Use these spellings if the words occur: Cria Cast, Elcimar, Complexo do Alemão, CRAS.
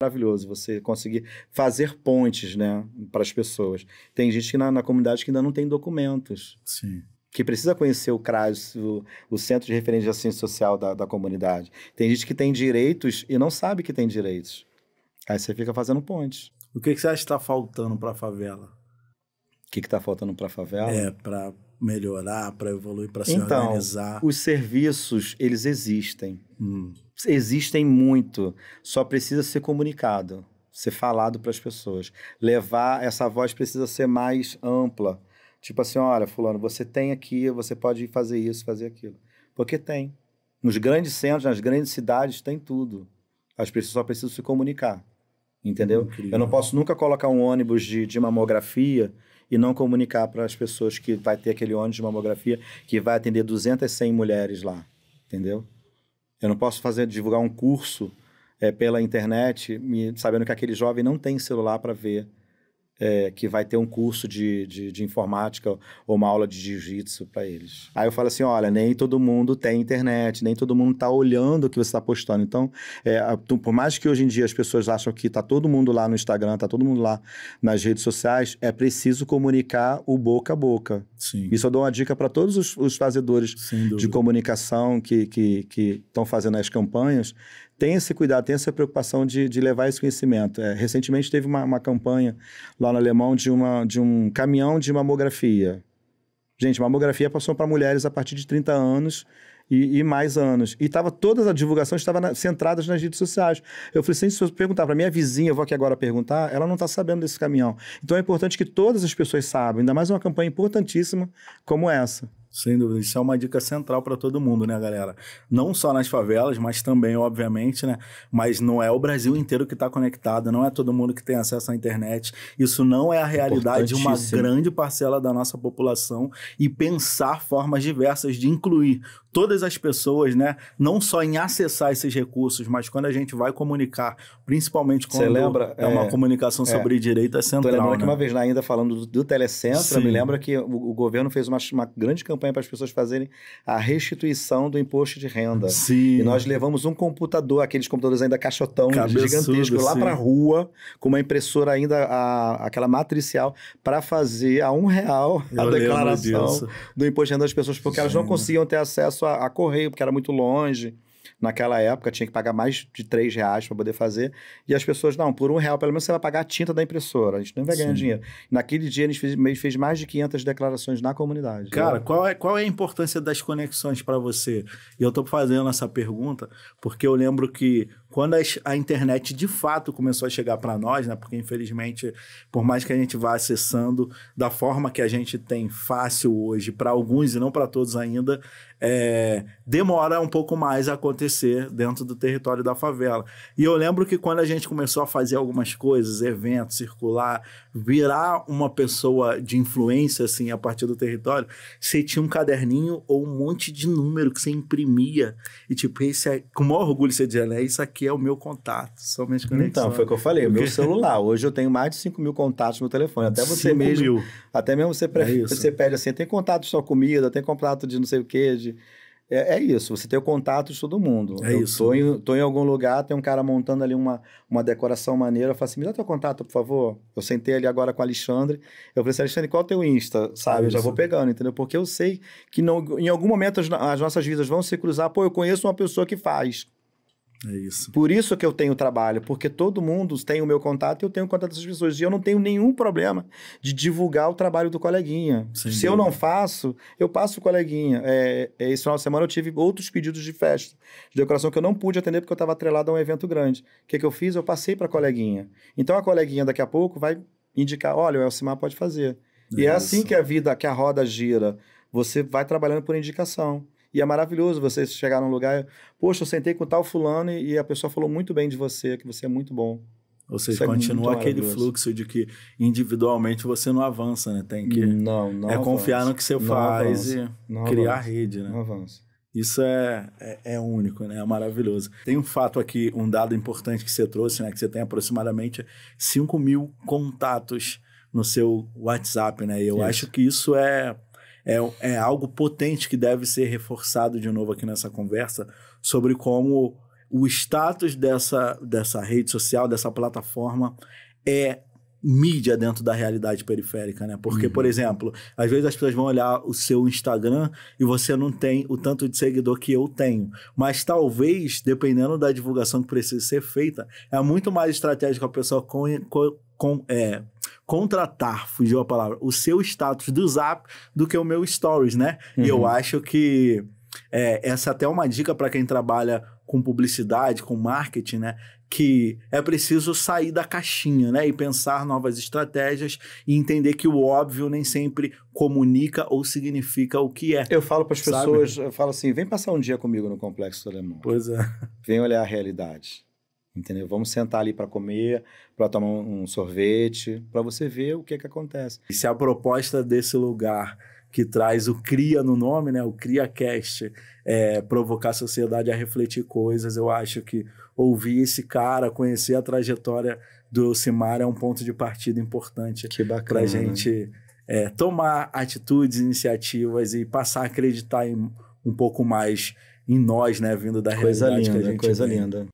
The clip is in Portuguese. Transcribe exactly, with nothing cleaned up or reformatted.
maravilhoso você conseguir fazer pontes, né, para as pessoas. Tem gente que na, na comunidade que ainda não tem documentos. Sim. Que precisa conhecer o CRAS, o, o Centro de Referência de Assistência Social da, da comunidade. Tem gente que tem direitos e não sabe que tem direitos. Aí você fica fazendo pontes. O que, que você acha que está faltando para a favela? O que está faltando para a favela? É, para melhorar, para evoluir, para se organizar. Então, os serviços, eles existem. Hum. Existem muito, só precisa ser comunicado, ser falado para as pessoas. Levar, essa voz precisa ser mais ampla. Tipo assim, olha, fulano, você tem aqui, você pode fazer isso, fazer aquilo. Porque tem. Nos grandes centros, nas grandes cidades, tem tudo. As pessoas só precisam se comunicar, entendeu? Incrível. Eu não posso nunca colocar um ônibus de, de mamografia e não comunicar para as pessoas que vai ter aquele ônibus de mamografia que vai atender duzentas, cem mulheres lá, entendeu? Eu não posso fazer, divulgar um curso é, pela internet, me, sabendo que aquele jovem não tem celular para ver é, que vai ter um curso de, de, de informática ou uma aula de jiu-jitsu para eles. Aí eu falo assim, olha, nem todo mundo tem internet, nem todo mundo está olhando o que você está postando. Então, é, por mais que hoje em dia as pessoas acham que está todo mundo lá no Instagram, está todo mundo lá nas redes sociais, é preciso comunicar o boca a boca. Sim. Isso eu dou uma dica para todos os, os fazedores de comunicação que que estão fazendo as campanhas. Tem esse cuidado, tem essa preocupação de, de levar esse conhecimento. É, recentemente teve uma, uma campanha lá no Alemão de, uma, de um caminhão de mamografia. Gente, mamografia passou para mulheres a partir de trinta anos e, e mais anos. E tava, todas as divulgações estavam na, centradas nas redes sociais. Eu falei assim, se eu perguntar para minha vizinha, eu vou aqui agora perguntar, ela não está sabendo desse caminhão. Então é importante que todas as pessoas saibam, ainda mais uma campanha importantíssima como essa. Sem dúvida, isso é uma dica central para todo mundo, né, galera? Não só nas favelas, mas também, obviamente, né? Mas não é o Brasil inteiro que está conectado, não é todo mundo que tem acesso à internet. Isso não é a realidade de uma grande parcela da nossa população e pensar formas diversas de incluir todas as pessoas, né? Não só em acessar esses recursos, mas quando a gente vai comunicar, principalmente quando lembra, é uma é, comunicação é, sobre é, direito, é central. Estou lembrando, né, que uma vez lá ainda falando do, do Telecentro, eu me lembro que o, o governo fez uma, uma grande campanha para as pessoas fazerem a restituição do imposto de renda. Sim. E nós levamos um computador, aqueles computadores ainda caixotão, cabeçudo, gigantesco, lá para a rua, com uma impressora ainda, a, aquela matricial, para fazer a um real eu a declaração do imposto de renda das pessoas, porque sim, elas não conseguiam ter acesso a, a correio, porque era muito longe. Naquela época tinha que pagar mais de três reais para poder fazer. E as pessoas, não, por um real pelo menos você vai pagar a tinta da impressora. A gente não vai ganhar, sim, dinheiro. Naquele dia a gente fez, fez mais de quinhentas declarações na comunidade. Cara, qual é, qual é a importância das conexões para você? E eu estou fazendo essa pergunta porque eu lembro que quando a internet de fato começou a chegar para nós, né? Porque infelizmente, por mais que a gente vá acessando da forma que a gente tem fácil hoje, para alguns e não para todos ainda, é, demora um pouco mais a acontecer dentro do território da favela. E eu lembro que quando a gente começou a fazer algumas coisas, eventos, circular, virar uma pessoa de influência assim a partir do território, você tinha um caderninho ou um monte de número que você imprimia e tipo, esse é, com o maior orgulho você dizia, né? Isso aqui é o meu contato, são minhas conexões. Então, foi o que eu falei, o meu celular. Hoje eu tenho mais de cinco mil contatos no telefone. Até você mesmo. Mil. Até mesmo você, pre... é você pede assim: tem contato só comida, tem contato de não sei o quê. De... É, é isso, você tem o contato de todo mundo. É eu isso. Tô em, tô em algum lugar, tem um cara montando ali uma, uma decoração maneira. Eu falo assim: me dá teu contato, por favor. Eu sentei ali agora com o Alexandre. Eu falei assim: Alexandre, qual é o teu Insta? Sabe? É eu já vou pegando, entendeu? Porque eu sei que não, em algum momento as, as nossas vidas vão se cruzar. Pô, eu conheço uma pessoa que faz. É isso. Por isso que eu tenho trabalho, porque todo mundo tem o meu contato e eu tenho o contato dessas pessoas. E eu não tenho nenhum problema de divulgar o trabalho do coleguinha. Sem Se dúvida. eu não faço, eu passo o coleguinha. É, é, esse final de semana eu tive outros pedidos de festa, de decoração, que eu não pude atender porque eu estava atrelado a um evento grande. O que, que eu fiz? Eu passei para a coleguinha. Então a coleguinha daqui a pouco vai indicar, olha, o Elcimar pode fazer. É e é isso. assim que a vida, que a roda gira. Você vai trabalhando por indicação. E é maravilhoso você chegar num lugar... Poxa, eu sentei com tal fulano e, e a pessoa falou muito bem de você, que você é muito bom. Ou seja, isso continua é aquele fluxo de que individualmente você não avança, né? Tem que... Não, não É avança. confiar no que você não faz avança. e não criar avança. rede, né? Não avança. Isso é, é, é único, né? É maravilhoso. Tem um fato aqui, um dado importante que você trouxe, né? Que você tem aproximadamente cinco mil contatos no seu WhatsApp, né? E eu isso. acho que isso é... É, é algo potente que deve ser reforçado de novo aqui nessa conversa sobre como o status dessa, dessa rede social, dessa plataforma, é mídia dentro da realidade periférica, né? Porque, uhum. por exemplo, às vezes as pessoas vão olhar o seu Instagram e você não tem o tanto de seguidor que eu tenho. Mas talvez, dependendo da divulgação que precisa ser feita, é muito mais estratégico a pessoa com, com, com, é, contratar, fugiu a palavra, o seu status do Zap do que o meu Stories, né? Uhum. E eu acho que é, essa até é uma dica para quem trabalha com publicidade, com marketing, né? Que é preciso sair da caixinha, né? E pensar novas estratégias e entender que o óbvio nem sempre comunica ou significa o que é. Eu falo para as pessoas, eu falo assim, vem passar um dia comigo no Complexo do Alemão. Pois é. Vem olhar a realidade, entendeu? Vamos sentar ali para comer, para tomar um sorvete, para você ver o que é que acontece. E se a proposta desse lugar que traz o Cria no nome, né? O Cria Cast, é, provocar a sociedade a refletir coisas. Eu acho que ouvir esse cara, conhecer a trajetória do Elcimar é um ponto de partida importante para a gente, né? é, tomar atitudes, iniciativas e passar a acreditar em, um pouco mais em nós, né? Vindo da coisa realidade linda, que a gente coisa vem. linda.